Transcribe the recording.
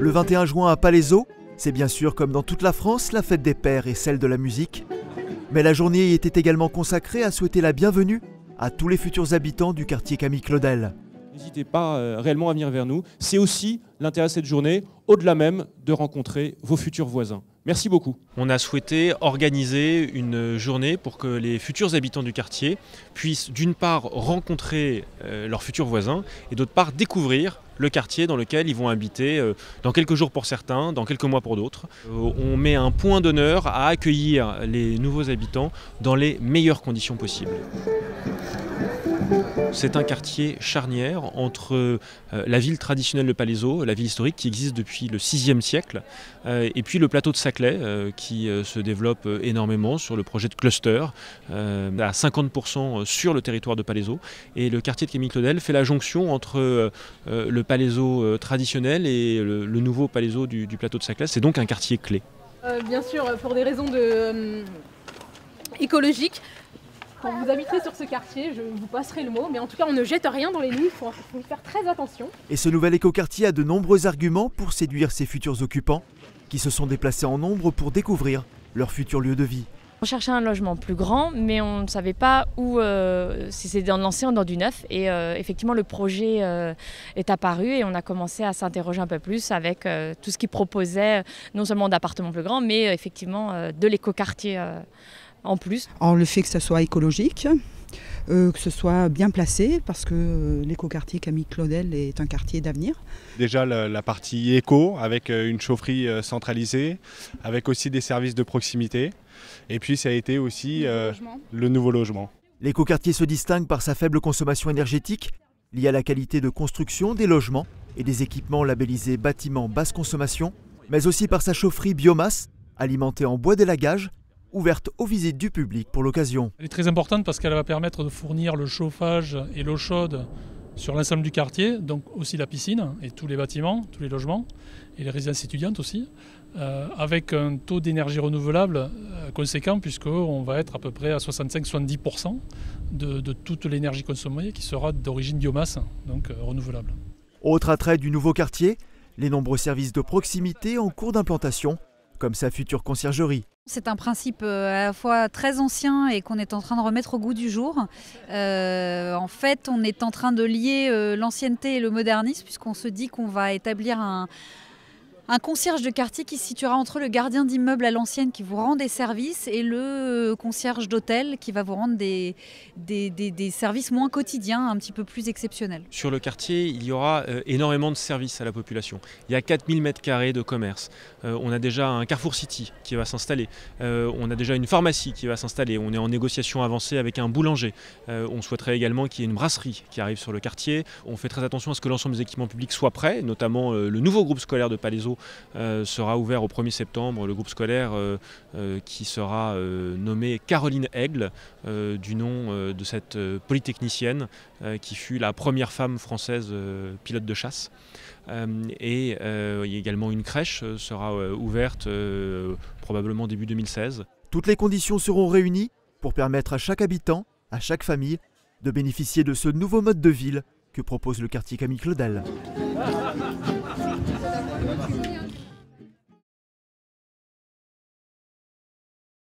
Le 21 juin à Palaiseau, c'est bien sûr comme dans toute la France la fête des pères et celle de la musique. Mais la journée était également consacrée à souhaiter la bienvenue à tous les futurs habitants du quartier Camille-Claudel. N'hésitez pas réellement à venir vers nous. C'est aussi l'intérêt de cette journée, au-delà même de rencontrer vos futurs voisins. Merci beaucoup. On a souhaité organiser une journée pour que les futurs habitants du quartier puissent d'une part rencontrer leurs futurs voisins et d'autre part découvrir le quartier dans lequel ils vont habiter dans quelques jours pour certains, dans quelques mois pour d'autres. On met un point d'honneur à accueillir les nouveaux habitants dans les meilleures conditions possibles. C'est un quartier charnière entre la ville traditionnelle de Palaiseau, la ville historique qui existe depuis le VIe siècle, et puis le plateau de Saclay qui se développe énormément sur le projet de cluster à 50% sur le territoire de Palaiseau. Et le quartier de Camille-Claudel fait la jonction entre le Palaiseau traditionnel et le nouveau Palaiseau du plateau de Saclay. C'est donc un quartier clé. Bien sûr, pour des raisons écologiques. Quand vous habiterez sur ce quartier, je vous passerai le mot, mais en tout cas on ne jette rien dans les nouilles, il faut faire très attention. Et ce nouvel écoquartier a de nombreux arguments pour séduire ses futurs occupants, qui se sont déplacés en nombre pour découvrir leur futur lieu de vie. On cherchait un logement plus grand, mais on ne savait pas où, si c'était lancé en dehors du neuf. Et effectivement, le projet est apparu et on a commencé à s'interroger un peu plus avec tout ce qu'il proposait, non seulement d'appartements plus grands, mais effectivement de l'écoquartier en plus. En le fait que ça soit écologique, que ce soit bien placé, parce que l'écoquartier Camille-Claudel est un quartier d'avenir. Déjà la partie éco, avec une chaufferie centralisée, avec aussi des services de proximité, et puis ça a été aussi le nouveau logement. L'écoquartier se distingue par sa faible consommation énergétique, liée à la qualité de construction des logements et des équipements labellisés bâtiments basse consommation, mais aussi par sa chaufferie biomasse, alimentée en bois d'élagage, ouverte aux visites du public pour l'occasion. Elle est très importante parce qu'elle va permettre de fournir le chauffage et l'eau chaude sur l'ensemble du quartier, donc aussi la piscine et tous les bâtiments, tous les logements et les résidences étudiantes aussi, avec un taux d'énergie renouvelable conséquent puisqu'on va être à peu près à 65-70% de toute l'énergie consommée qui sera d'origine biomasse, donc renouvelable. Autre attrait du nouveau quartier, les nombreux services de proximité en cours d'implantation, comme sa future conciergerie. C'est un principe à la fois très ancien et qu'on est en train de remettre au goût du jour. En fait, on est en train de lier l'ancienneté et le modernisme puisqu'on se dit qu'on va établir un concierge de quartier qui se situera entre le gardien d'immeuble à l'ancienne qui vous rend des services et le concierge d'hôtel qui va vous rendre des services moins quotidiens, un petit peu plus exceptionnels. Sur le quartier, il y aura énormément de services à la population. Il y a 4000 m² de commerce. On a déjà un Carrefour City qui va s'installer. On a déjà une pharmacie qui va s'installer. On est en négociation avancée avec un boulanger. On souhaiterait également qu'il y ait une brasserie qui arrive sur le quartier. On fait très attention à ce que l'ensemble des équipements publics soient prêts, notamment le nouveau groupe scolaire de Palaiseau sera ouvert au 1er septembre, le groupe scolaire qui sera nommé Caroline Aigle, du nom de cette polytechnicienne qui fut la première femme française pilote de chasse. Et il y a également une crèche sera ouverte probablement début 2016. Toutes les conditions seront réunies pour permettre à chaque habitant, à chaque famille, de bénéficier de ce nouveau mode de ville que propose le quartier Camille-Claudel.